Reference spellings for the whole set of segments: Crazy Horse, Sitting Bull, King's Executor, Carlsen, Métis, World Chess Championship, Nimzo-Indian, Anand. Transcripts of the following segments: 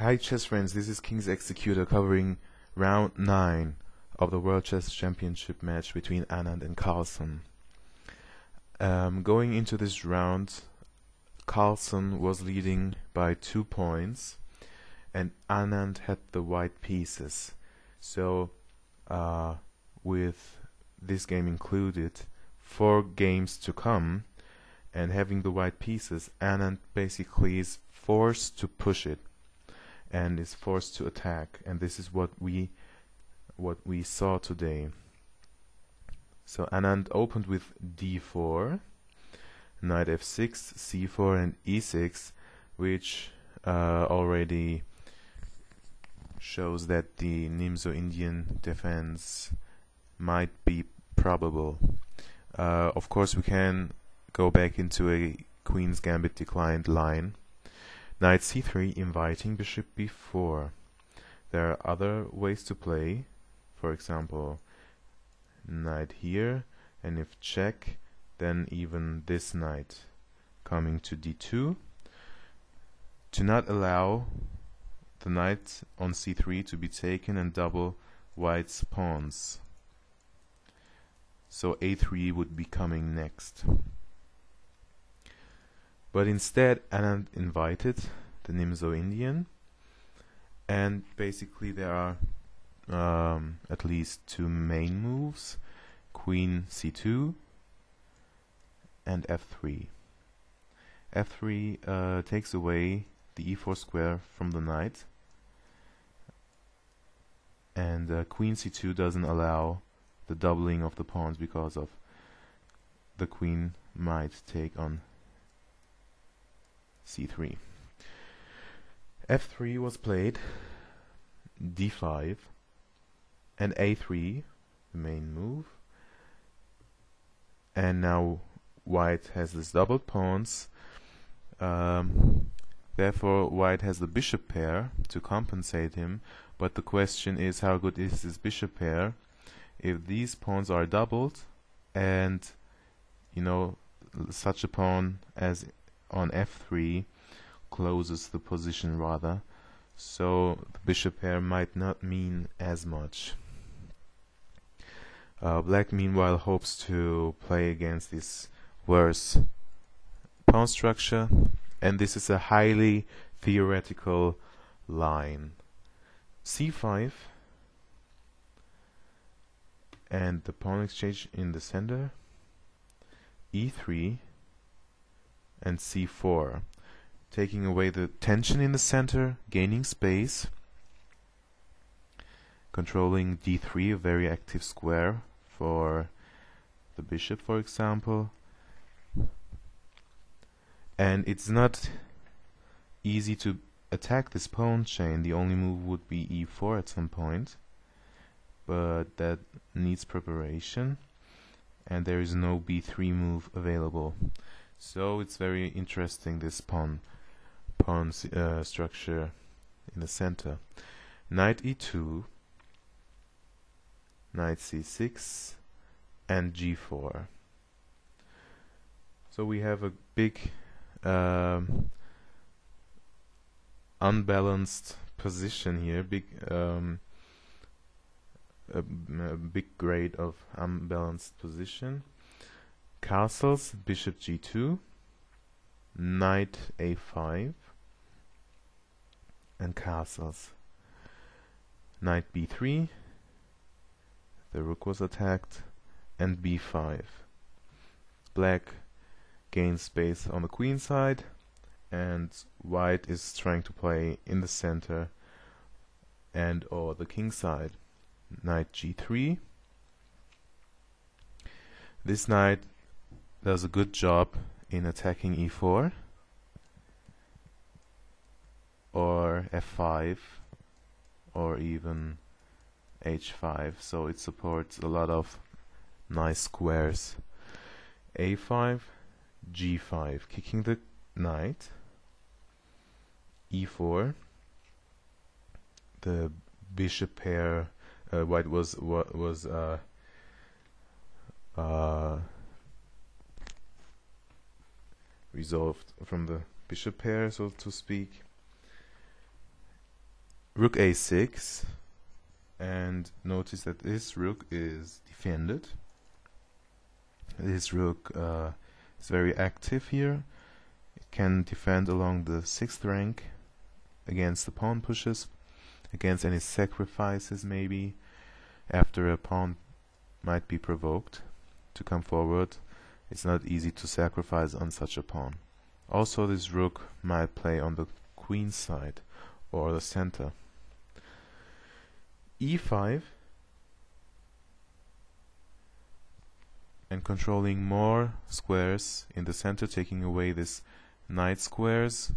Hi chess friends, this is King's Executor covering round 9 of the World Chess Championship match between Anand and Carlsen. Going into this round, Carlsen was leading by 2 points and Anand had the white pieces. So with this game included, 4 games to come and having the white pieces, Anand basically is forced to push it and is forced to attack, and this is what we saw today. So Anand opened with d4, knight f6, c4 and e6, which already shows that the Nimzo-Indian defense might be probable. Of course we can go back into a Queen's Gambit declined line. Knight c3, inviting bishop b4. There are other ways to play, for example knight here, and if check, then even this knight coming to d2. To not allow the knight on c3 to be taken and double white's pawns. So a3 would be coming next. But instead, Anand invited the Nimzo-Indian, and basically there are at least 2 main moves, Queen c2 and f3. f3 takes away the e4 square from the knight, and Queen c2 doesn't allow the doubling of the pawns because of the queen might take on c3. f3 was played, d5, and a3, the main move, and now white has this doubled pawns, therefore white has the bishop pair to compensate him, but the question is how good is this bishop pair if these pawns are doubled, and you know such a pawn as on f3 closes the position rather, so the bishop pair might not mean as much. Black meanwhile hopes to play against this worse pawn structure, and this is a highly theoretical line. c5 and the pawn exchange in the center, e3 and c4, taking away the tension in the center, gaining space, controlling d3, a very active square for the bishop, for example. And it's not easy to attack this pawn chain. The only move would be e4 at some point, but that needs preparation, and there is no b3 move available. So it's very interesting, this pawn structure in the center. Knight e2, knight c6, and g4. So we have a big unbalanced position here, a big grade of unbalanced position. Castles, bishop g2, knight a5, and castles. Knight b3, the rook was attacked, and b5. Black gains space on the queen side, and white is trying to play in the center and or the king side. Knight g3. This knight does a good job in attacking e4 or f5 or even h5, so it supports a lot of nice squares. a5, g5, kicking the knight, e4, the bishop pair, white was resolved from the bishop pair, so to speak, Rook a6, and notice that this rook is defended. This rook is very active here. It can defend along the 6th rank against the pawn pushes, against any sacrifices maybe, after a pawn might be provoked to come forward. It's not easy to sacrifice on such a pawn. Also, this rook might play on the queen side or the center. e5, and controlling more squares in the center, taking away this knight squares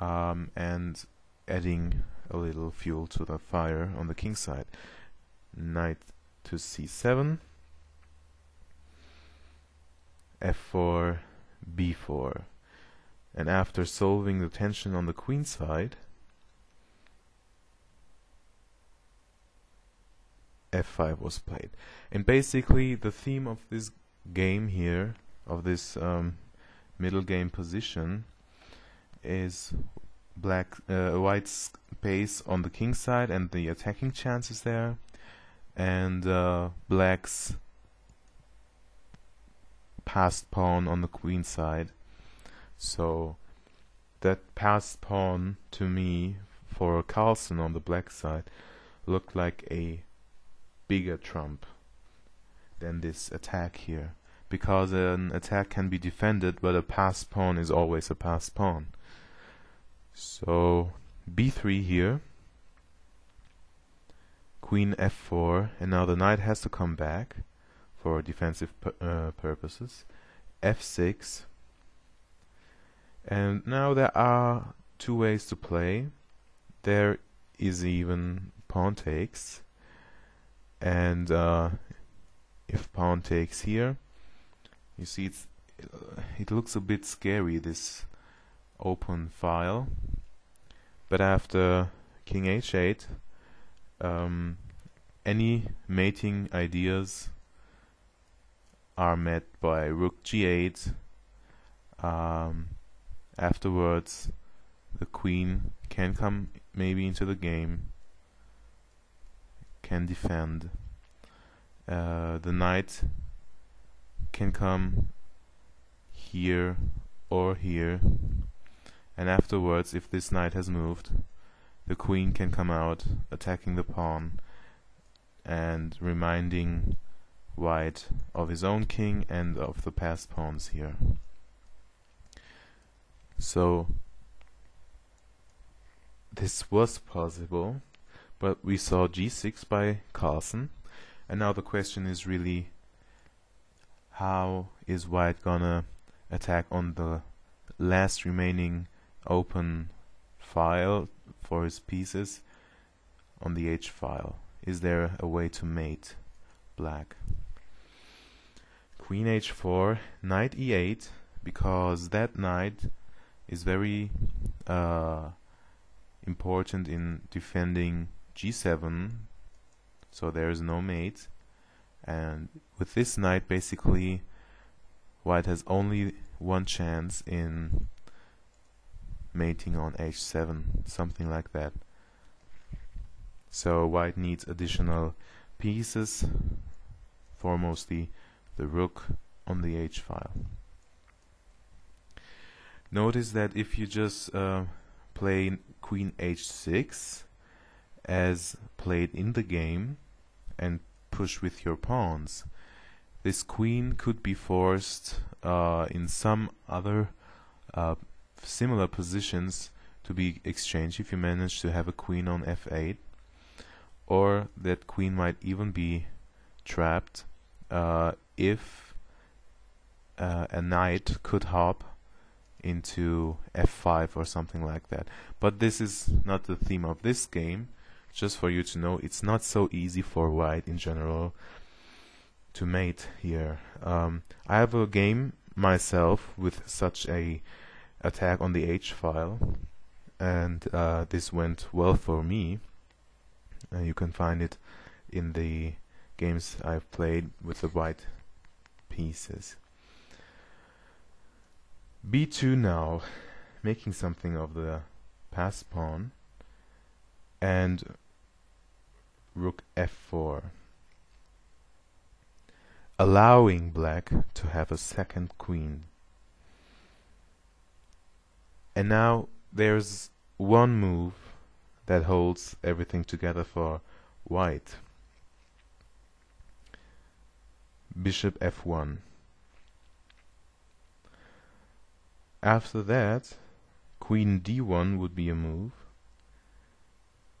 and adding a little fuel to the fire on the king side. Knight to c7, f4, b4, and after solving the tension on the queen side, f5 was played. And basically the theme of this game here, of this middle game position, is white space on the king side and the attacking chances there, and black's passed pawn on the queen side. So that passed pawn to me, for Carlsen on the black side, looked like a bigger trump than this attack here, because an attack can be defended, but a passed pawn is always a passed pawn. So b3 here, queen f4, and now the knight has to come back for defensive purposes. f6, and now there are two ways to play. There is even pawn takes, and if pawn takes here, you see it looks a bit scary, this open file, but after king h8, any mating ideas are met by rook g8. Afterwards the queen can come maybe into the game, can defend, the knight can come here or here, and afterwards, if this knight has moved, the queen can come out attacking the pawn and reminding white of his own king and of the passed pawns here. So this was possible, but we saw g6 by Carlsen, and now the question is really, how is white gonna attack on the last remaining open file for his pieces on the h file? Is there a way to mate black? Queen h4, knight e8, because that knight is very important in defending g7, so there is no mate, and with this knight basically white has only one chance in mating on h7, something like that. So white needs additional pieces, foremostly the rook on the h file. Notice that if you just play queen h6 as played in the game and push with your pawns, this queen could be forced in some other similar positions to be exchanged if you manage to have a queen on f8, or that queen might even be trapped if a knight could hop into f5 or something like that. But this is not the theme of this game, just for you to know. It's not so easy for white in general to mate here. I have a game myself with such a attack on the h file, and this went well for me. You can find it in the games I've played with the white pieces. b2 now, making something of the passed pawn, and rook f4, allowing black to have a second queen. And now there's one move that holds everything together for white. Bishop f1. After that, queen d1 would be a move,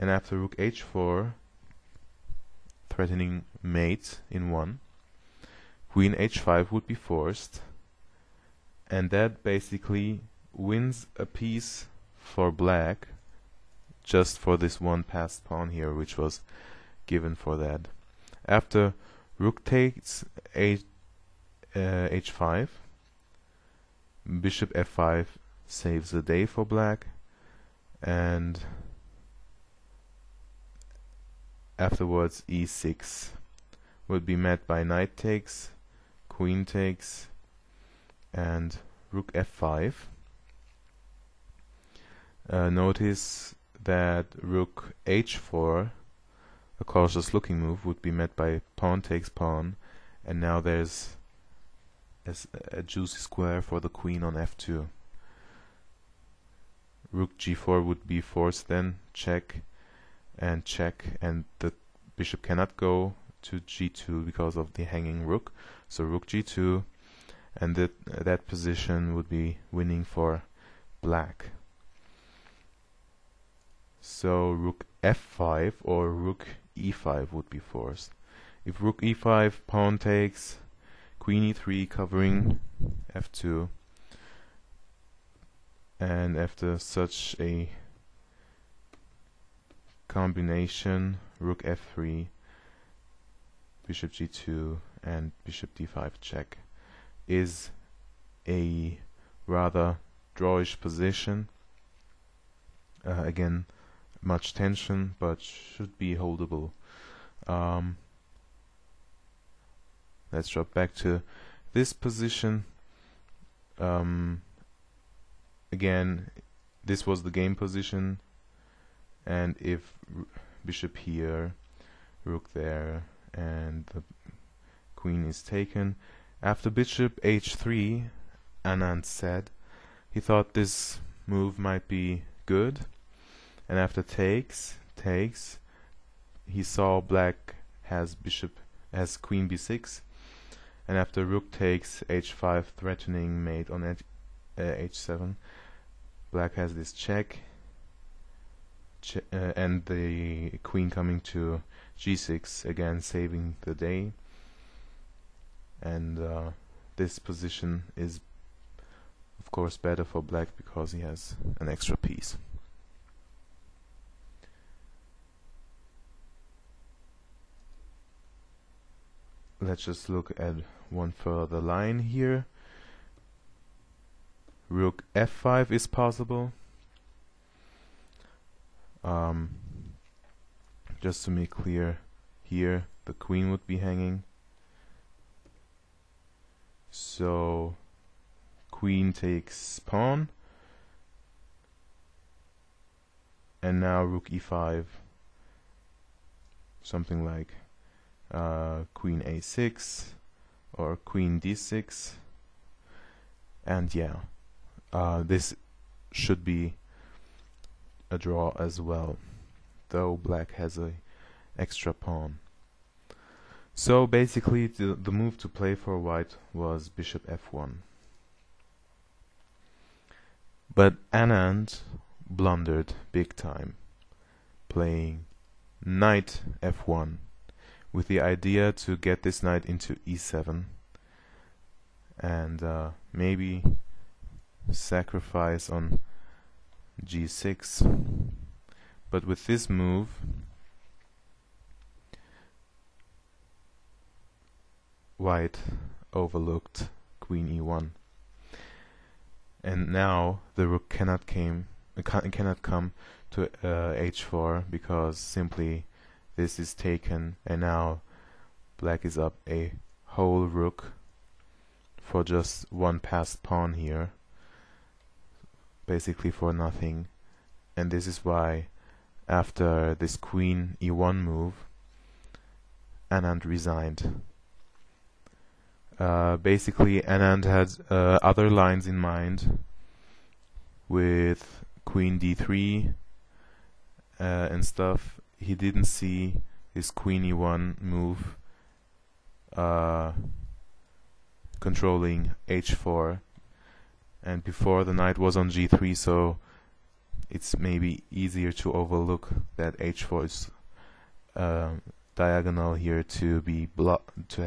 and after rook h4, threatening mate in one, queen h5 would be forced, and that basically wins a piece for black just for this one passed pawn here, which was given for that. After rook takes h5, bishop f5 saves the day for black, and afterwards e6 would be met by knight takes, queen takes, and rook f5. Notice that rook h4, a cautious looking move, would be met by pawn takes pawn, and now there's a juicy square for the queen on f2. Rook g4 would be forced then, check, and the bishop cannot go to g2 because of the hanging rook, so rook g2, and that position would be winning for black. So rook f5 or rook e5 would be forced. If rook e5, pawn takes, queen e3 covering f2, and after such a combination, rook f3, bishop g2, and bishop d5 check is a rather drawish position. Again, much tension, but should be holdable. Let's drop back to this position. Again, this was the game position, and if bishop here, rook there, and the queen is taken. After bishop h3, Anand said he thought this move might be good, and after takes, he saw black has queen b6, and after rook takes h5, threatening mate on h7, black has this check, and the queen coming to g6, again saving the day, and this position is of course better for black because he has an extra piece. Let's just look at one further line here. Rook f5 is possible. Just to make clear, here the queen would be hanging, so queen takes pawn, and now rook e5, something like queen a6 or queen d6, and yeah, this should be a draw as well, though black has a extra pawn. So basically the move to play for white was bishop f1, but Anand blundered big time, playing knight f1 with the idea to get this knight into e7 and maybe sacrifice on g6. But with this move, white overlooked queen e1, and now the rook cannot come to h4 because simply this is taken, and now black is up a whole rook for just one passed pawn here, basically for nothing, and this is why after this queen e1 move, Anand resigned. Basically, Anand had other lines in mind with queen d3 and stuff. He didn't see his queen e1 move controlling h4, and before the knight was on g3, so it's maybe easier to overlook that h4 is diagonal here to be blocked for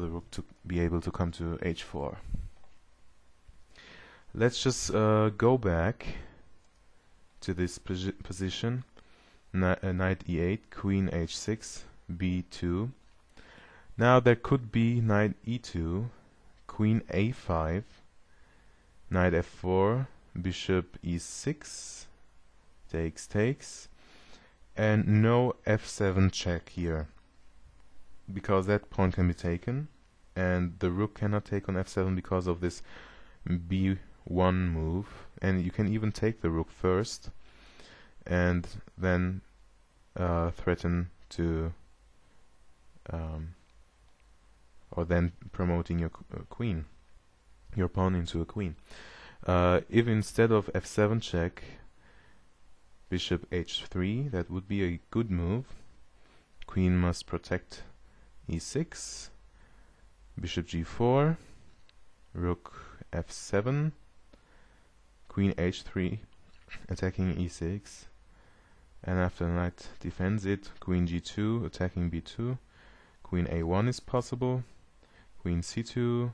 the rook to be able to come to h4. Let's just go back to this position. Knight e8, queen h6, b2. Now there could be knight e2, queen a5, knight f4, bishop e6, takes, and no f7 check here, because that pawn can be taken, and the rook cannot take on f7 because of this b1 move, and you can even take the rook first, and then threaten to, or then promoting your queen, your pawn into a queen. If instead of f7 check, bishop h3, that would be a good move. Queen must protect e6, bishop g4, rook f7, queen h3, attacking e6, and after knight defends it, queen g2, attacking b2, queen a1 is possible, queen c2,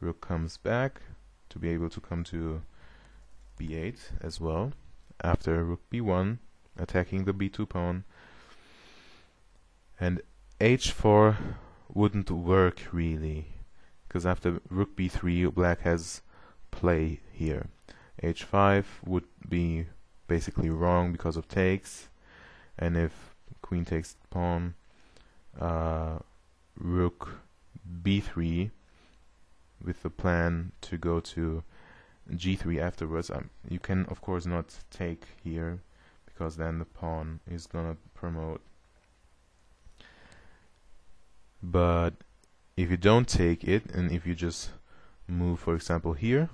rook comes back to be able to come to b8 as well, after rook b1, attacking the b2 pawn, and h4 wouldn't work really, because after rook b3, black has play here. h5 would be basically wrong because of takes, and if queen takes pawn, rook b3 with the plan to go to g3 afterwards. You can of course not take here, because then the pawn is gonna promote. But if you don't take it, and if you just move, for example, here,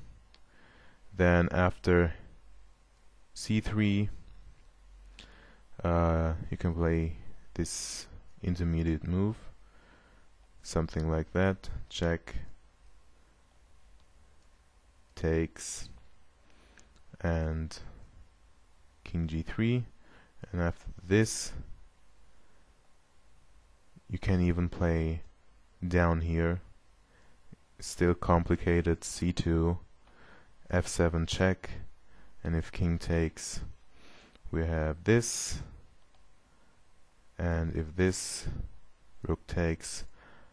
then after c3 you can play this intermediate move, something like that, check, takes, and king g3, and after this you can even play down here, still complicated, c2, f7 check, and if king takes we have this, and if this, rook takes,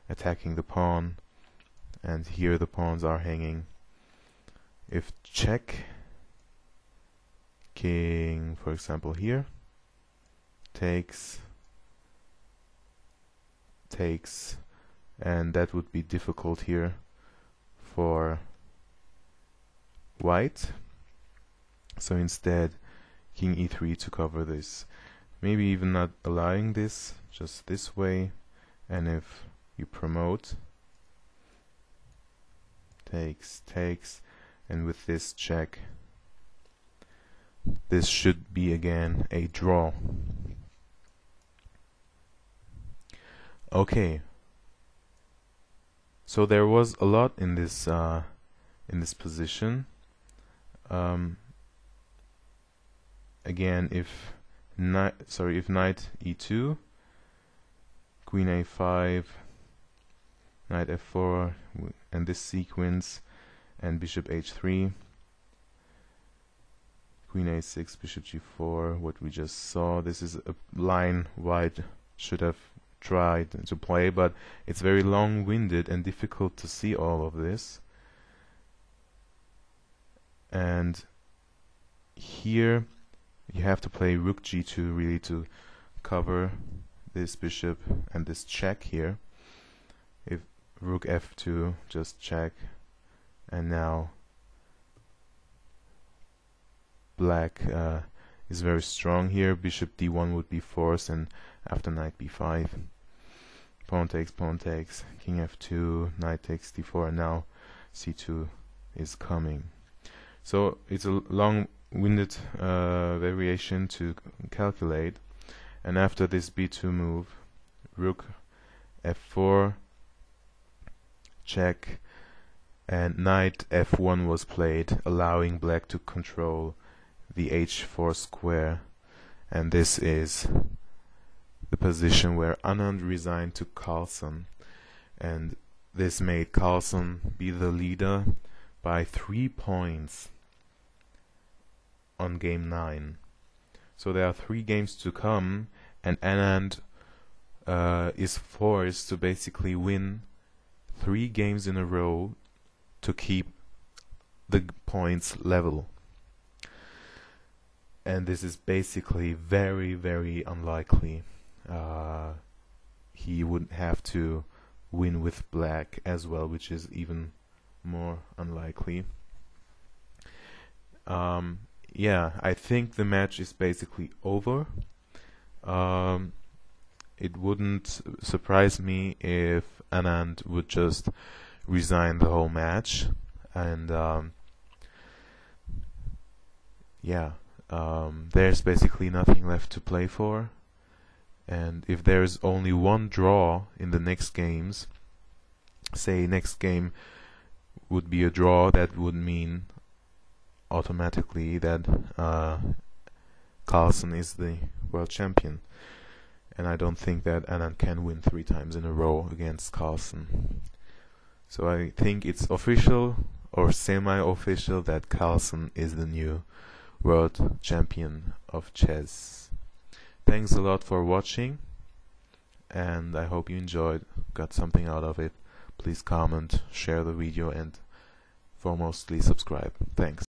attacking the pawn, and here the pawns are hanging. If check, king, for example, here, takes, and that would be difficult here for white. So instead, king e3 to cover this. Maybe even not allowing this, just this way, and if you promote, takes, and with this check, this should be again a draw. Okay, so there was a lot in this position. Again, if knight e2, queen a5, knight f4, and this sequence, and bishop h3, queen a6, bishop g4, what we just saw. This is a line white should have tried to play, but it's very long-winded and difficult to see all of this. And here you have to play rook g2 really to cover this bishop and this check here. If rook f2, just check. And now black is very strong here. Bishop d1 would be forced, and after knight b5, pawn takes, king f2, knight takes d4, and now c2 is coming. So it's a long-winded variation to calculate, and after this b2 move, rook f4, check, and knight f1 was played, allowing black to control the h4 square, and this is the position where Anand resigned to Carlsen, and this made Carlsen be the leader by 3 points on game 9. So there are 3 games to come, and Anand is forced to basically win 3 games in a row to keep the points level. And this is basically very, very unlikely. He would have to win with black as well, which is even more unlikely. Yeah, I think the match is basically over. It wouldn't surprise me if Anand would just resign the whole match, and there's basically nothing left to play for. And if there is only one draw in the next games, say next game would be a draw, that would mean automatically that Carlsen is the world champion. And I don't think that Anand can win 3 times in a row against Carlsen. So I think it's official or semi-official that Carlsen is the new world champion of chess. Thanks a lot for watching, and I hope you enjoyed, got something out of it. Please comment, share the video, and foremostly subscribe. Thanks.